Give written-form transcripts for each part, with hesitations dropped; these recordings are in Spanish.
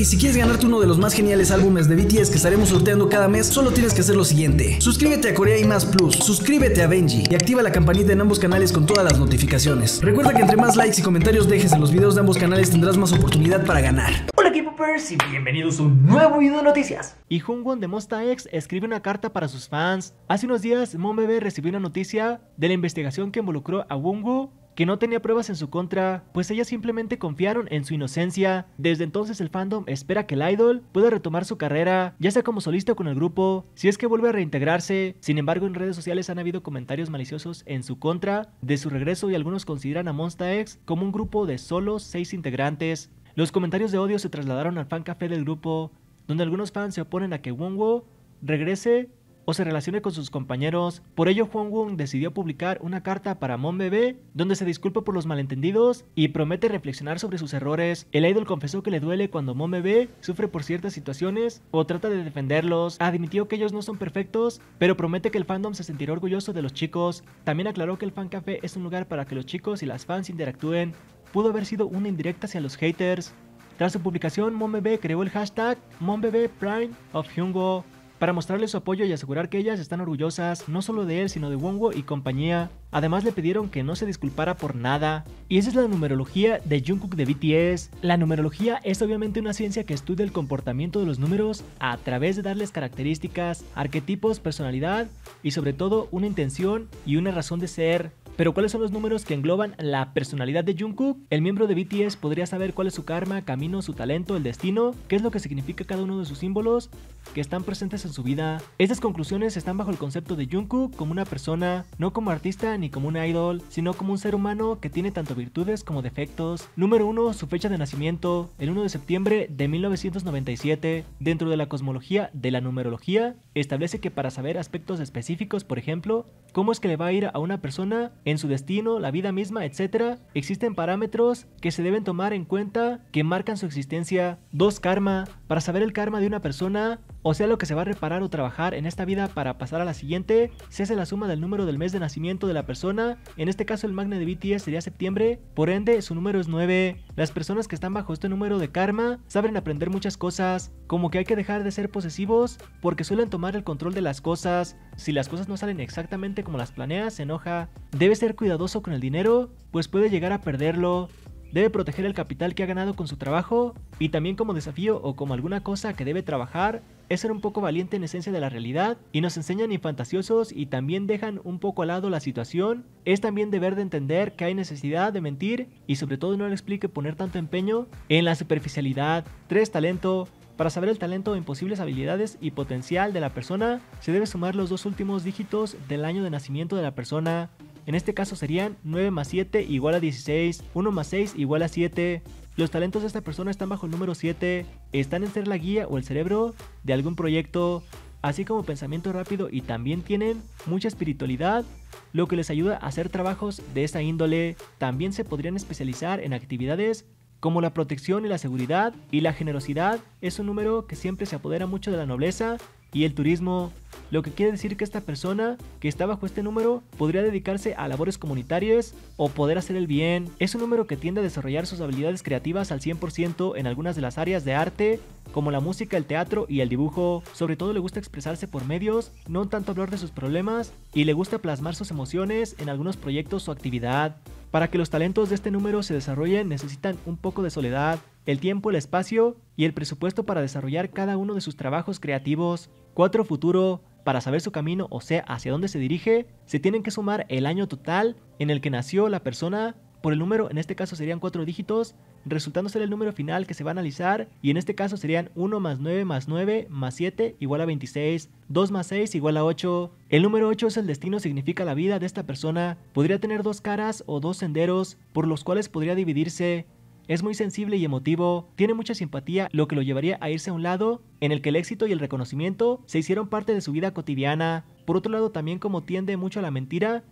y si quieres ganarte uno de los más geniales álbumes de BTS que estaremos sorteando cada mes, solo tienes que hacer lo siguiente: suscríbete a Corea y Más Plus, suscríbete a Benji y activa la campanita en ambos canales con todas las notificaciones. Recuerda que entre más likes y comentarios dejes en los videos de ambos canales tendrás más oportunidad para ganar. Hola K-Popers y bienvenidos a un nuevo video de noticias. Y Jungwon de Monsta X escribe una carta para sus fans. Hace unos días Mombebe recibió una noticia de la investigación que involucró a Wungu, que no tenía pruebas en su contra, pues ellas simplemente confiaron en su inocencia. Desde entonces el fandom espera que el idol pueda retomar su carrera, ya sea como solista o con el grupo, si es que vuelve a reintegrarse. Sin embargo, en redes sociales han habido comentarios maliciosos en su contra de su regreso y algunos consideran a Monsta X como un grupo de solo 6 integrantes. Los comentarios de odio se trasladaron al fan café del grupo, donde algunos fans se oponen a que Wonwoo regrese o se relacione con sus compañeros. Por ello, Jungwon decidió publicar una carta para Mombebe, donde se disculpa por los malentendidos y promete reflexionar sobre sus errores. El idol confesó que le duele cuando Mombebe sufre por ciertas situaciones o trata de defenderlos. Admitió que ellos no son perfectos, pero promete que el fandom se sentirá orgulloso de los chicos. También aclaró que el fan café es un lugar para que los chicos y las fans interactúen. Pudo haber sido una indirecta hacia los haters. Tras su publicación, Mombebe creó el hashtag #MombebePrideofJungwoo para mostrarle su apoyo y asegurar que ellas están orgullosas, no solo de él, sino de Wonwoo y compañía. Además, le pidieron que no se disculpara por nada. Y esa es la numerología de Jungkook de BTS. La numerología es obviamente una ciencia que estudia el comportamiento de los números a través de darles características, arquetipos, personalidad y sobre todo una intención y una razón de ser. Pero ¿cuáles son los números que engloban la personalidad de Jungkook? El miembro de BTS podría saber cuál es su karma, camino, su talento, el destino, qué es lo que significa cada uno de sus símbolos que están presentes en su vida. Estas conclusiones están bajo el concepto de Jungkook como una persona, no como artista ni como un idol, sino como un ser humano que tiene tanto virtudes como defectos. Número 1, su fecha de nacimiento, el 1 de septiembre de 1997. Dentro de la cosmología de la numerología, establece que para saber aspectos específicos, por ejemplo, cómo es que le va a ir a una persona en su destino, la vida misma, etc., existen parámetros que se deben tomar en cuenta que marcan su existencia. 2, karma. Para saber el karma de una persona, o sea, lo que se va a reparar o trabajar en esta vida para pasar a la siguiente, se hace la suma del número del mes de nacimiento de la persona. En este caso, el magna de BTS sería septiembre, por ende su número es 9. Las personas que están bajo este número de karma saben aprender muchas cosas, como que hay que dejar de ser posesivos porque suelen tomar el control de las cosas. Si las cosas no salen exactamente como las planeas, se enoja. Debe ser cuidadoso con el dinero, pues puede llegar a perderlo. Debe proteger el capital que ha ganado con su trabajo, y también como desafío o como alguna cosa que debe trabajar es ser un poco valiente en esencia de la realidad, y nos enseñan y fantasiosos y también dejan un poco al lado la situación. Es también deber de entender que hay necesidad de mentir y sobre todo no le explique poner tanto empeño en la superficialidad. 3, talento. Para saber el talento, imposibles habilidades y potencial de la persona, se debe sumar los 2 últimos dígitos del año de nacimiento de la persona. En este caso serían 9 más 7 igual a 16, 1 más 6 igual a 7. Los talentos de esta persona están bajo el número 7, están en ser la guía o el cerebro de algún proyecto, así como pensamiento rápido, y también tienen mucha espiritualidad, lo que les ayuda a hacer trabajos de esa índole. También se podrían especializar en actividades como la protección y la seguridad, y la generosidad es un número que siempre se apodera mucho de la nobleza y el turismo, lo que quiere decir que esta persona que está bajo este número podría dedicarse a labores comunitarias o poder hacer el bien. Es un número que tiende a desarrollar sus habilidades creativas al 100% en algunas de las áreas de arte, como la música, el teatro y el dibujo. Sobre todo le gusta expresarse por medios, no tanto hablar de sus problemas, y le gusta plasmar sus emociones en algunos proyectos o actividad. Para que los talentos de este número se desarrollen necesitan un poco de soledad, el tiempo, el espacio y el presupuesto para desarrollar cada uno de sus trabajos creativos. 4, futuro. Para saber su camino, o sea, hacia dónde se dirige, se tienen que sumar el año total en el que nació la persona por el número, en este caso serían 4 dígitos, resultando ser el número final que se va a analizar, y en este caso serían 1 más 9 más 9 más 7 igual a 26, 2 más 6 igual a 8. El número 8 es el destino, significa la vida de esta persona. Podría tener 2 caras o 2 senderos por los cuales podría dividirse. Es muy sensible y emotivo, tiene mucha simpatía, lo que lo llevaría a irse a un lado en el que el éxito y el reconocimiento se hicieron parte de su vida cotidiana. Por otro lado, también como tiende mucho a la mentira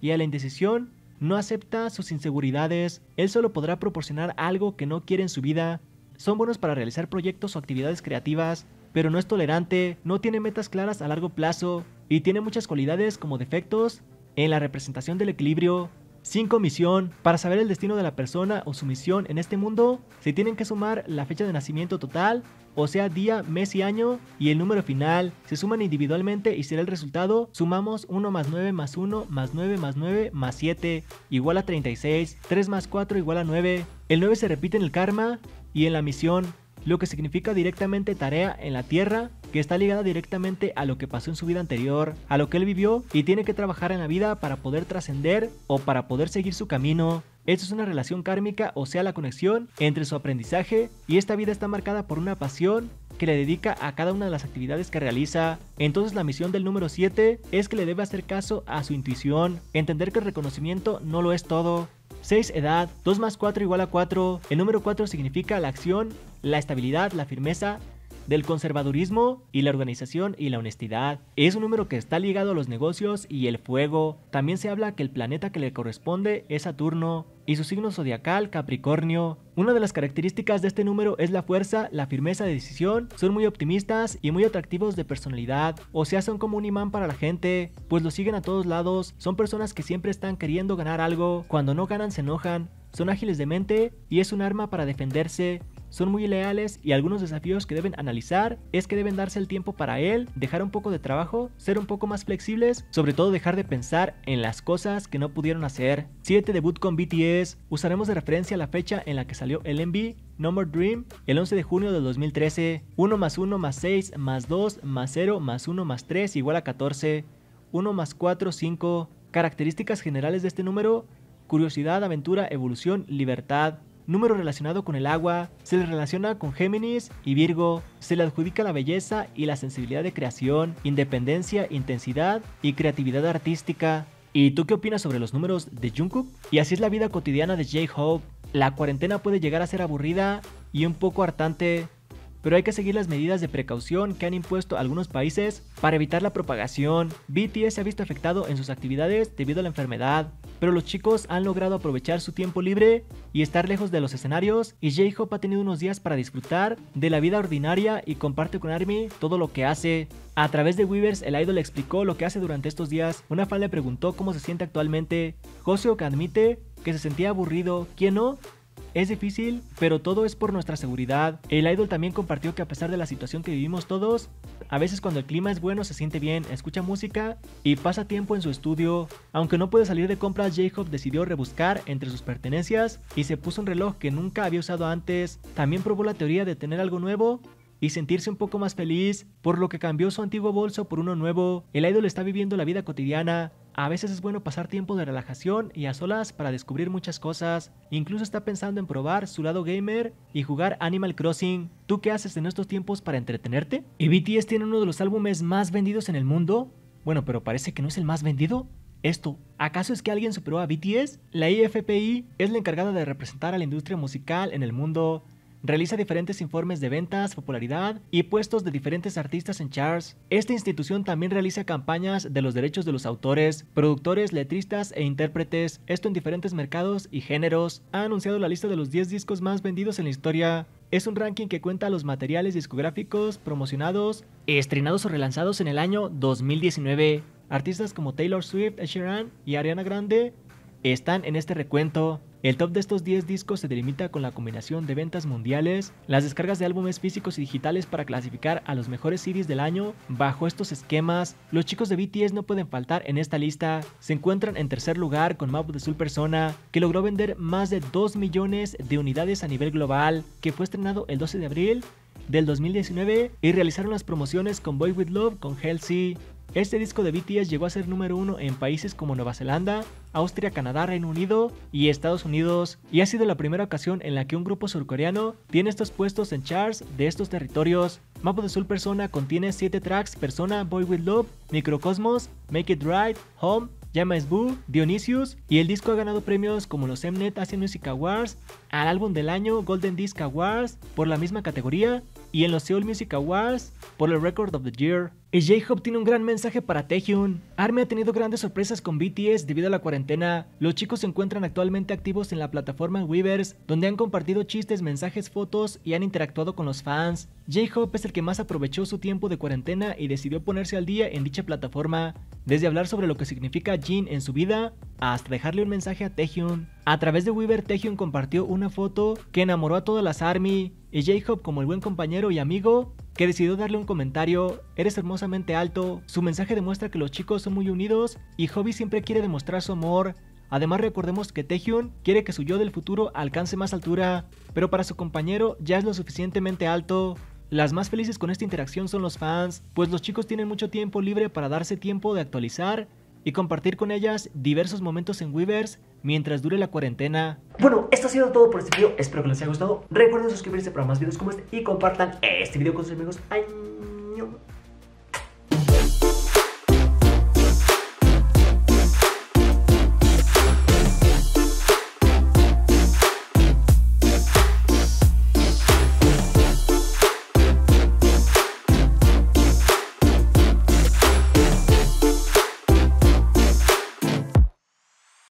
y a la indecisión, no acepta sus inseguridades. Él solo podrá proporcionar algo que no quiere en su vida. Son buenos para realizar proyectos o actividades creativas, pero no es tolerante, no tiene metas claras a largo plazo y tiene muchas cualidades como defectos en la representación del equilibrio. sin comisión. Para saber el destino de la persona o su misión en este mundo, se tienen que sumar la fecha de nacimiento total, o sea día, mes y año, y el número final. Se suman individualmente y será el resultado. Sumamos 1 más 9 más 1 más 9 más 9 más 7 igual a 36, 3 más 4 igual a 9. El 9 se repite en el karma y en la misión, lo que significa directamente tarea en la tierra, que está ligada directamente a lo que pasó en su vida anterior, a lo que él vivió y tiene que trabajar en la vida para poder trascender o para poder seguir su camino. Esto es una relación kármica, o sea la conexión entre su aprendizaje y esta vida está marcada por una pasión que le dedica a cada una de las actividades que realiza. Entonces la misión del número 7 es que le debe hacer caso a su intuición, entender que el reconocimiento no lo es todo. 6. Edad. 2 más 4 igual a 4. El número 4 significa la acción, la estabilidad, la firmeza del conservadurismo y la organización y la honestidad. Es un número que está ligado a los negocios y el fuego. También se habla que el planeta que le corresponde es Saturno y su signo zodiacal Capricornio. Una de las características de este número es la fuerza, la firmeza de decisión, son muy optimistas y muy atractivos de personalidad, o sea son como un imán para la gente, pues lo siguen a todos lados, son personas que siempre están queriendo ganar algo, cuando no ganan se enojan, son ágiles de mente y es un arma para defenderse. Son muy leales y algunos desafíos que deben analizar es que deben darse el tiempo para él, dejar un poco de trabajo, ser un poco más flexibles, sobre todo dejar de pensar en las cosas que no pudieron hacer. 7. Debut con BTS. Usaremos de referencia la fecha en la que salió el MV No More Dream, el 11 de junio del 2013. 1 más 1 más 6 más 2 más 0 más 1 más 3 igual a 14. 1 más 4, 5. Características generales de este número: curiosidad, aventura, evolución, libertad. Número relacionado con el agua, se le relaciona con Géminis y Virgo, se le adjudica la belleza y la sensibilidad de creación, independencia, intensidad y creatividad artística. ¿Y tú qué opinas sobre los números de Jungkook? Y así es la vida cotidiana de J-Hope. La cuarentena puede llegar a ser aburrida y un poco hartante, pero hay que seguir las medidas de precaución que han impuesto algunos países para evitar la propagación. BTS se ha visto afectado en sus actividades debido a la enfermedad, pero los chicos han logrado aprovechar su tiempo libre y estar lejos de los escenarios, y J-Hope ha tenido unos días para disfrutar de la vida ordinaria y comparte con ARMY todo lo que hace. A través de Weverse, el idol explicó lo que hace durante estos días. Una fan le preguntó cómo se siente actualmente. Joseo, que admite que se sentía aburrido, ¿quién no? Es difícil, pero todo es por nuestra seguridad. El idol también compartió que a pesar de la situación que vivimos todos, a veces cuando el clima es bueno se siente bien, escucha música y pasa tiempo en su estudio. Aunque no puede salir de compras, J-Hope decidió rebuscar entre sus pertenencias y se puso un reloj que nunca había usado antes. También probó la teoría de tener algo nuevo y sentirse un poco más feliz, por lo que cambió su antiguo bolso por uno nuevo. El idol está viviendo la vida cotidiana. A veces es bueno pasar tiempo de relajación y a solas para descubrir muchas cosas. Incluso está pensando en probar su lado gamer y jugar Animal Crossing. ¿Tú qué haces en estos tiempos para entretenerte? ¿Y BTS tiene uno de los álbumes más vendidos en el mundo? Bueno, pero parece que no es el más vendido. Esto, ¿acaso es que alguien superó a BTS? La IFPI es la encargada de representar a la industria musical en el mundo. Realiza diferentes informes de ventas, popularidad y puestos de diferentes artistas en charts. Esta institución también realiza campañas de los derechos de los autores, productores, letristas e intérpretes, esto en diferentes mercados y géneros. Ha anunciado la lista de los 10 discos más vendidos en la historia. Es un ranking que cuenta los materiales discográficos promocionados, estrenados o relanzados en el año 2019. Artistas como Taylor Swift, Ed Sheeran y Ariana Grande están en este recuento. El top de estos 10 discos se delimita con la combinación de ventas mundiales, las descargas de álbumes físicos y digitales para clasificar a los mejores CDs del año. Bajo estos esquemas, los chicos de BTS no pueden faltar en esta lista. Se encuentran en tercer lugar con Map of the Soul: Persona, que logró vender más de 2 millones de unidades a nivel global, que fue estrenado el 12 de abril del 2019 y realizaron las promociones con Boy With Luv con Halsey. Este disco de BTS llegó a ser número 1 en países como Nueva Zelanda, Austria, Canadá, Reino Unido y Estados Unidos, y ha sido la primera ocasión en la que un grupo surcoreano tiene estos puestos en charts de estos territorios. Map of the Soul: Persona contiene 7 tracks: Persona, Boy With Luv, Microcosmos, Make It Right, Home, Jamais Vu, Dionysius, y el disco ha ganado premios como los Mnet Asian Music Awards, al álbum del año, Golden Disc Awards por la misma categoría y en los Seoul Music Awards por el Record of the Year. Y J-Hope tiene un gran mensaje para Taehyung. ARMY ha tenido grandes sorpresas con BTS debido a la cuarentena. Los chicos se encuentran actualmente activos en la plataforma Weverse, donde han compartido chistes, mensajes, fotos y han interactuado con los fans. J-Hope es el que más aprovechó su tiempo de cuarentena y decidió ponerse al día en dicha plataforma, desde hablar sobre lo que significa Jin en su vida hasta dejarle un mensaje a Taehyung. A través de Weverse, Taehyung compartió una foto que enamoró a todas las ARMY, y J-Hope, como el buen compañero y amigo que decidió darle un comentario: eres hermosamente alto. Su mensaje demuestra que los chicos son muy unidos y Hobby siempre quiere demostrar su amor. Además, recordemos que Taehyung quiere que su yo del futuro alcance más altura, pero para su compañero ya es lo suficientemente alto. Las más felices con esta interacción son los fans, pues los chicos tienen mucho tiempo libre para darse tiempo de actualizar y compartir con ellas diversos momentos en Weverse mientras dure la cuarentena. Bueno, esto ha sido todo por este video, espero que les haya gustado. Recuerden suscribirse para más videos como este y compartan este video con sus amigos. ¡Ay!